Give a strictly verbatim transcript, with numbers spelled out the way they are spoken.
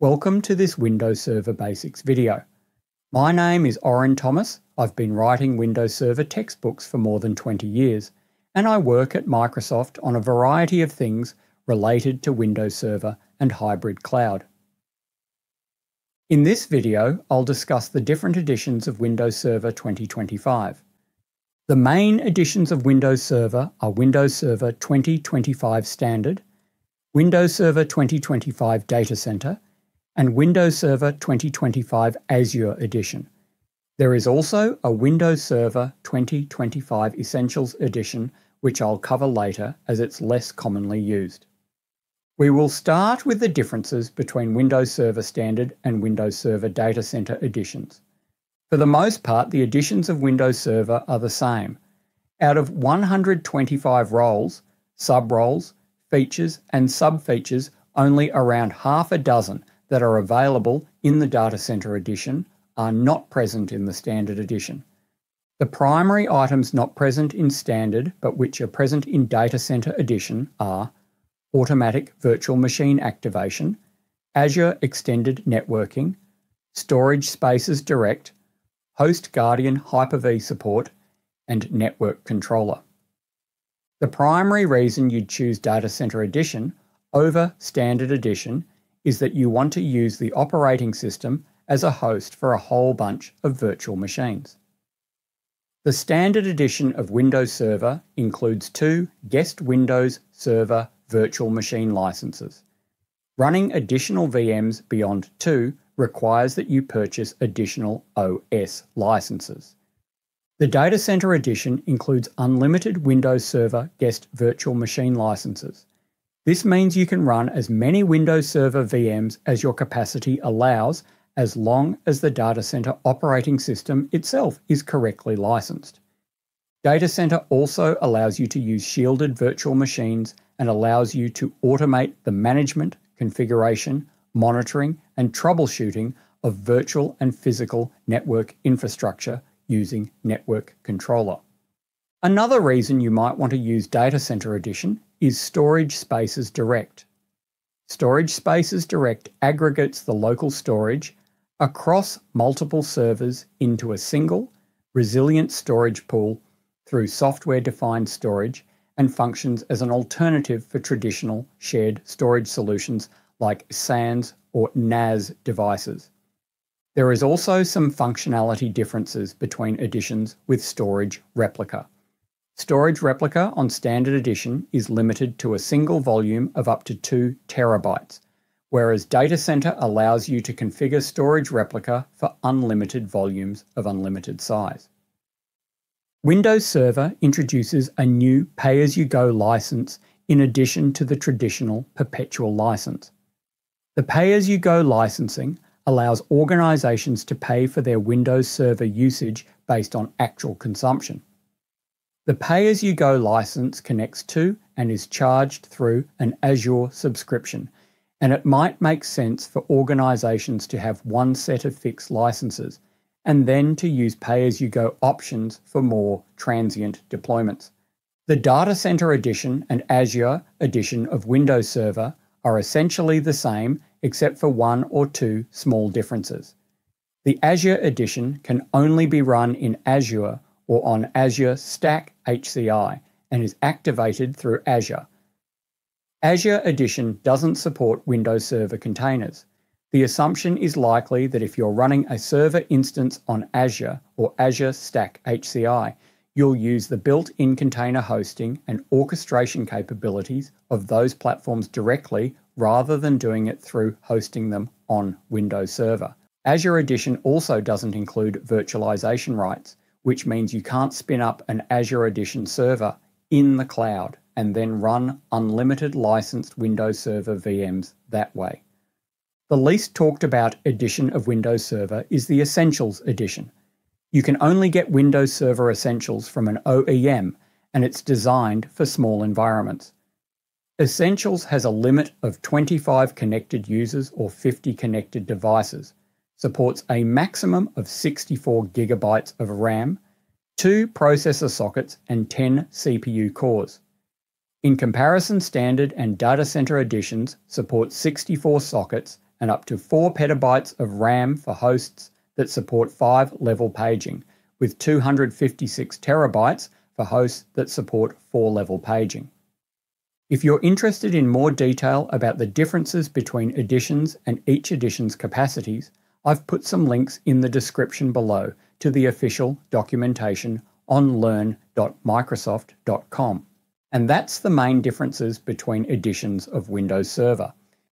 Welcome to this Windows Server Basics video. My name is Orin Thomas. I've been writing Windows Server textbooks for more than twenty years, and I work at Microsoft on a variety of things related to Windows Server and hybrid cloud. In this video, I'll discuss the different editions of Windows Server twenty twenty-five. The main editions of Windows Server are Windows Server twenty twenty-five Standard, Windows Server twenty twenty-five Data Center, and Windows Server twenty twenty-five Azure Edition. There is also a Windows Server twenty twenty-five Essentials Edition, which I'll cover later as it's less commonly used. We will start with the differences between Windows Server Standard and Windows Server Data Center editions. For the most part, the editions of Windows Server are the same. Out of one hundred twenty-five roles, sub-roles, features, and sub-features, only around half a dozen that are available in the Data Center edition are not present in the Standard edition. The primary items not present in Standard but which are present in Data Center edition are automatic virtual machine activation, Azure Extended Networking, Storage Spaces Direct, Host Guardian Hyper-V support, and Network Controller. The primary reason you'd choose Data Center edition over Standard edition is that you want to use the operating system as a host for a whole bunch of virtual machines. The Standard edition of Windows Server includes two guest Windows Server virtual machine licenses. Running additional V Ms beyond two requires that you purchase additional O S licenses. The Data Center edition includes unlimited Windows Server guest virtual machine licenses. This means you can run as many Windows Server V Ms as your capacity allows, as long as the Data Center operating system itself is correctly licensed. Data Center also allows you to use shielded virtual machines and allows you to automate the management, configuration, monitoring, and troubleshooting of virtual and physical network infrastructure using Network Controller. Another reason you might want to use Data Center Edition is Storage Spaces Direct. Storage Spaces Direct aggregates the local storage across multiple servers into a single, resilient storage pool through software-defined storage and functions as an alternative for traditional shared storage solutions like SANs or NAS devices. There is also some functionality differences between editions with Storage Replica. Storage Replica on Standard Edition is limited to a single volume of up to two terabytes, whereas Data Center allows you to configure Storage Replica for unlimited volumes of unlimited size. Windows Server introduces a new pay-as-you-go license in addition to the traditional perpetual license. The pay-as-you-go licensing allows organizations to pay for their Windows Server usage based on actual consumption. The pay-as-you-go license connects to and is charged through an Azure subscription, and it might make sense for organizations to have one set of fixed licenses and then to use pay-as-you-go options for more transient deployments. The Data Center Edition and Azure Edition of Windows Server are essentially the same except for one or two small differences. The Azure Edition can only be run in Azure or on Azure Stack H C I and is activated through Azure. Azure Edition doesn't support Windows Server containers. The assumption is likely that if you're running a server instance on Azure or Azure Stack H C I, you'll use the built-in container hosting and orchestration capabilities of those platforms directly rather than doing it through hosting them on Windows Server. Azure Edition also doesn't include virtualization rights, which means you can't spin up an Azure Edition server in the cloud and then run unlimited licensed Windows Server V Ms that way. The least talked about edition of Windows Server is the Essentials Edition. You can only get Windows Server Essentials from an O E M, and it's designed for small environments. Essentials has a limit of twenty-five connected users or fifty connected devices, supports a maximum of sixty-four gigabytes of RAM, two processor sockets, and ten C P U cores. In comparison, Standard and Data Center editions support sixty-four sockets and up to four petabytes of RAM for hosts that support five-level paging, with two hundred fifty-six terabytes for hosts that support four-level paging. If you're interested in more detail about the differences between editions and each edition's capacities, I've put some links in the description below to the official documentation on learn dot microsoft dot com. And that's the main differences between editions of Windows Server.